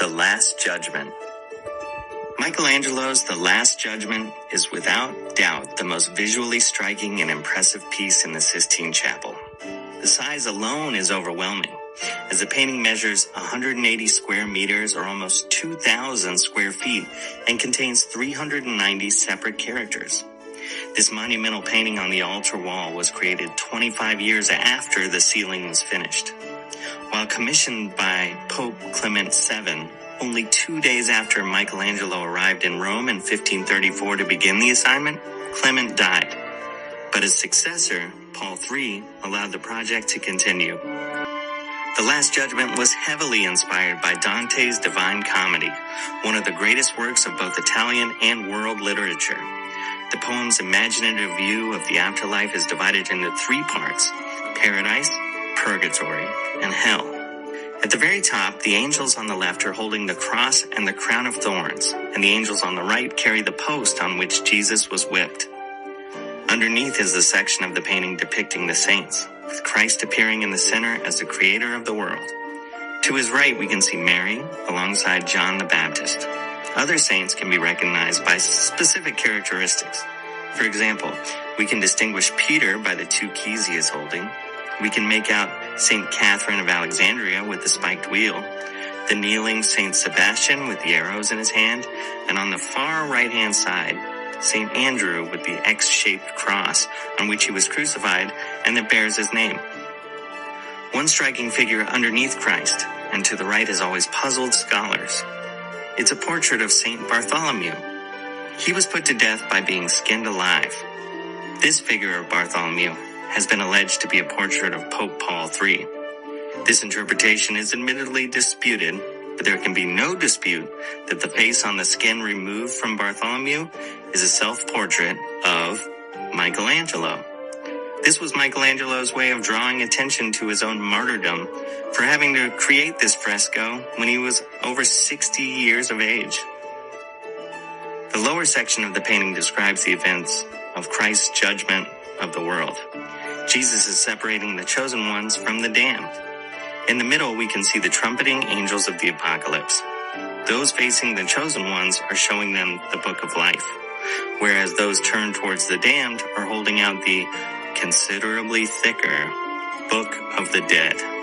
The Last Judgment. Michelangelo's The Last Judgment is without doubt the most visually striking and impressive piece in the Sistine Chapel. The size alone is overwhelming, as the painting measures 180 square meters or almost 2,000 square feet and contains 390 separate characters. This monumental painting on the altar wall was created 25 years after the ceiling was finished. While commissioned by Pope Clement VII, only 2 days after Michelangelo arrived in Rome in 1534 to begin the assignment, Clement died. But his successor, Paul III, allowed the project to continue. The Last Judgment was heavily inspired by Dante's Divine Comedy, one of the greatest works of both Italian and world literature. The poem's imaginative view of the afterlife is divided into three parts: paradise, purgatory, and hell. At the very top, the angels on the left are holding the cross and the crown of thorns, and the angels on the right carry the post on which Jesus was whipped. Underneath is the section of the painting depicting the saints, with Christ appearing in the center as the creator of the world. To his right, we can see Mary alongside John the Baptist. Other saints can be recognized by specific characteristics. For example, we can distinguish Peter by the two keys he is holding. We can make out Saint Catherine of Alexandria with the spiked wheel, the kneeling Saint Sebastian with the arrows in his hand, and on the far right-hand side, Saint Andrew with the X-shaped cross on which he was crucified and that bears his name. One striking figure underneath Christ and to the right has always puzzled scholars. It's a portrait of Saint Bartholomew. He was put to death by being skinned alive. This figure of Bartholomew has been alleged to be a portrait of Pope Paul III. This interpretation is admittedly disputed, but there can be no dispute that the face on the skin removed from Bartholomew is a self-portrait of Michelangelo. This was Michelangelo's way of drawing attention to his own martyrdom for having to create this fresco when he was over 60 years of age. The lower section of the painting describes the events of Christ's judgment of the world. Jesus is separating the chosen ones from the damned. In the middle, we can see the trumpeting angels of the apocalypse. Those facing the chosen ones are showing them the Book of Life, whereas those turned towards the damned are holding out the considerably thicker Book of the Dead.